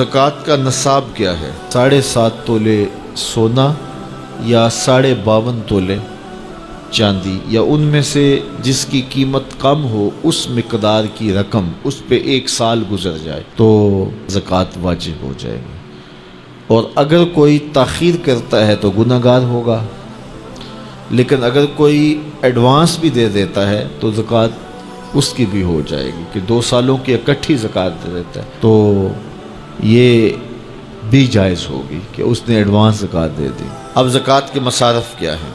ज़कात का नसाब क्या है? 7.5 तोले सोना या 52.5 तोले चांदी या उनमें से जिसकी कीमत कम हो उस मिकदार की रकम उस पे 1 साल गुजर जाए तो ज़कात वाजिब हो जाएगी। और अगर कोई ताख़ीर करता है तो गुनहगार होगा, लेकिन अगर कोई एडवांस भी दे देता है तो ज़कात उसकी भी हो जाएगी कि 2 सालों की इकट्ठी ज़कात दे देता है तो ये भी जायज़ होगी कि उसने एडवांस ज़कात दे दी। अब ज़कात के मसारफ़ क्या हैं?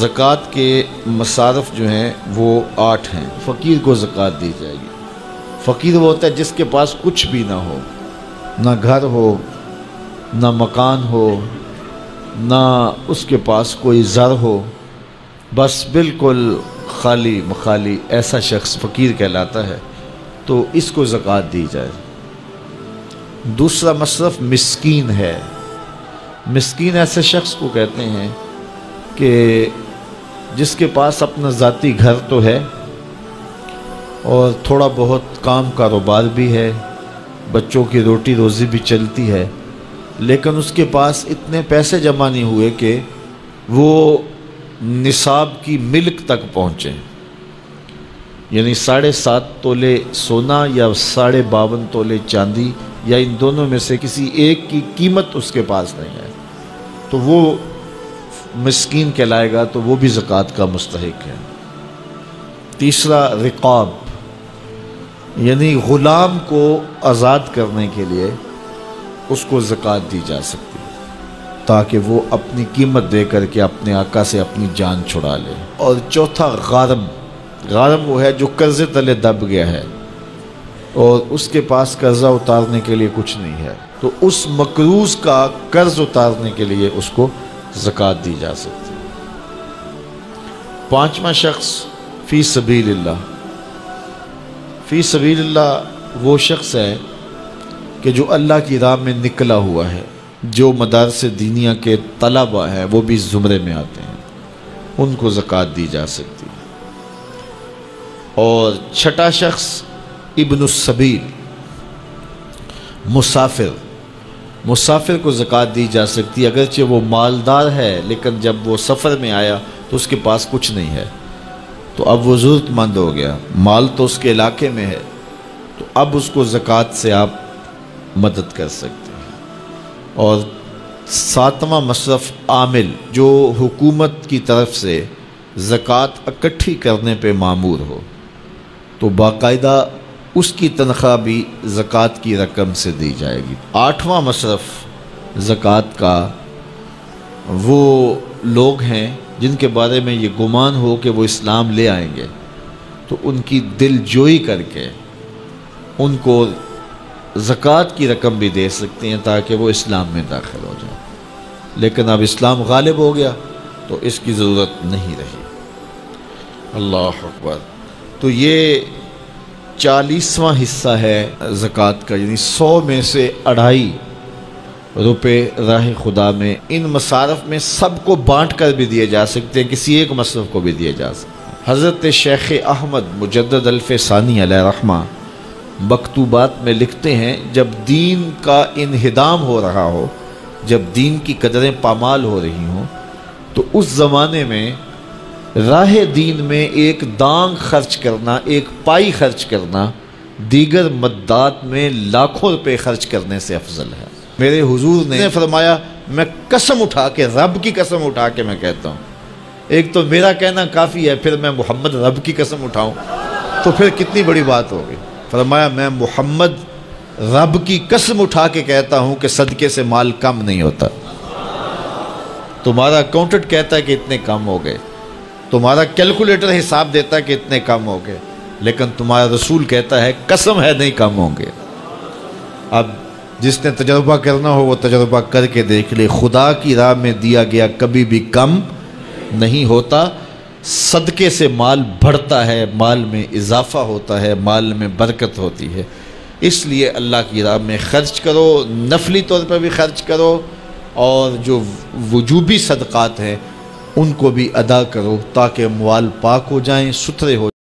ज़कात के मसारफ़ जो हैं वो 8 हैं। फ़कीर को ज़कात दी जाएगी। फ़कीर वो होता है जिसके पास कुछ भी ना हो, ना घर हो, ना मकान हो, ना उसके पास कोई ज़र हो, बस बिल्कुल खाली मखाली, ऐसा शख्स फ़कीर कहलाता है, तो इसको ज़कात दी जाए। दूसरा मसरफ़ मिस्कीन है। मिस्कीन ऐसे शख्स को कहते हैं कि जिसके पास अपना ज़ाती घर तो है और थोड़ा बहुत काम कारोबार भी है, बच्चों की रोटी रोज़ी भी चलती है, लेकिन उसके पास इतने पैसे जमा नहीं हुए कि वो निसाब की मिल्क तक पहुँचे, यानी 7.5 तोले सोना या 52.5 तोले चांदी या इन दोनों में से किसी एक की कीमत उसके पास नहीं है तो वो मिस्कीन कहलाएगा, तो वो भी ज़कात का मुस्तहिक है। तीसरा रिकाब, यानी ग़ुलाम को आज़ाद करने के लिए उसको ज़कात दी जा सकती है ताकि वो अपनी कीमत दे करके अपने आका से अपनी जान छुड़ा ले। और चौथा गारम। गारम वो है जो कर्ज़े तले दब गया है और उसके पास कर्ज़ा उतारने के लिए कुछ नहीं है, तो उस मकरूज़ का कर्ज़ उतारने के लिए उसको ज़कात दी जा सकती है। 5वां शख्स फ़ी सबीलिल्लाह। फ़ी सबीलिल्लाह वो शख्स है कि जो अल्लाह की राह में निकला हुआ है, जो मदारसे दीनिया के तलबा हैं वो भी इस ज़ुमरे में आते हैं, उनको ज़कात दी जा सकती है। और 6ठा शख्स इब्नुस्सबील, मुसाफिर। मुसाफिर को ज़कात दी जा सकती है अगरचे वो मालदार है, लेकिन जब वो सफ़र में आया तो उसके पास कुछ नहीं है, तो अब वो ज़रूरतमंद हो गया, माल तो उसके इलाके में है, तो अब उसको ज़कात से आप मदद कर सकते हैं। और 7वां मसरफ़ आमिल, जो हुकूमत की तरफ से ज़कात इकट्ठी करने पे मामूर हो तो बाकायदा उसकी तनख्वाह भी ज़कात की रकम से दी जाएगी। 8वां मसरफ़ ज़कात का वो लोग हैं जिनके बारे में ये गुमान हो कि वो इस्लाम ले आएंगे, तो उनकी दिलजोई करके उनको ज़कात की रकम भी दे सकते हैं ताकि वो इस्लाम में दाखिल हो जाए, लेकिन अब इस्लाम गालिब हो गया तो इसकी ज़रूरत नहीं रही। अल्लाह अकबर। तो ये 40वां हिस्सा है ज़कात का, यानी 100 में से 2.5 रुपये राह खुदा में। इन मसारफ में सबको बाँट कर भी दिए जा सकते हैं, किसी एक मसरफ़ को भी दिए जा सकते हैं। हज़रत शेख अहमद मुजद्दद अल्फ़ानी अलैहिर्रहमा मकतूबात में लिखते हैं, जब दीन का इन्हिदाम हो रहा हो, जब दीन की कदरें पामाल हो रही हों, तो उस ज़माने में राह दीन में एक दांग खर्च करना, एक पाई खर्च करना दीगर मद्दात में लाखों रुपये खर्च करने से अफजल है। मेरे हुजूर ने फरमाया, मैं कसम उठा के, रब की कसम उठा के मैं कहता हूँ, एक तो मेरा कहना काफ़ी है, फिर मैं मोहम्मद रब की कसम उठाऊँ तो फिर कितनी बड़ी बात होगी। फरमाया, मैं मोहम्मद रब की कसम उठा के कहता हूँ कि सदक़े से माल कम नहीं होता। तुम्हारा अकाउंटेंट कहता है कि इतने कम हो गए, तुम्हारा कैलकुलेटर हिसाब देता है कि इतने कम हो गए, लेकिन तुम्हारा रसूल कहता है कसम है नहीं कम होंगे। अब जिसने तजर्बा करना हो वो तजर्बा करके देख ले। खुदा की राह में दिया गया कभी भी कम नहीं होता, सदक़े से माल बढ़ता है, माल में इजाफ़ा होता है, माल में बरकत होती है। इसलिए अल्लाह की राह में ख़र्च करो, नफली तौर पर भी ख़र्च करो, और जो वजूबी सदक़ात हैं उनको भी अदा करो ताकि माल पाक हो जाएं, सुथरे हो जाएं।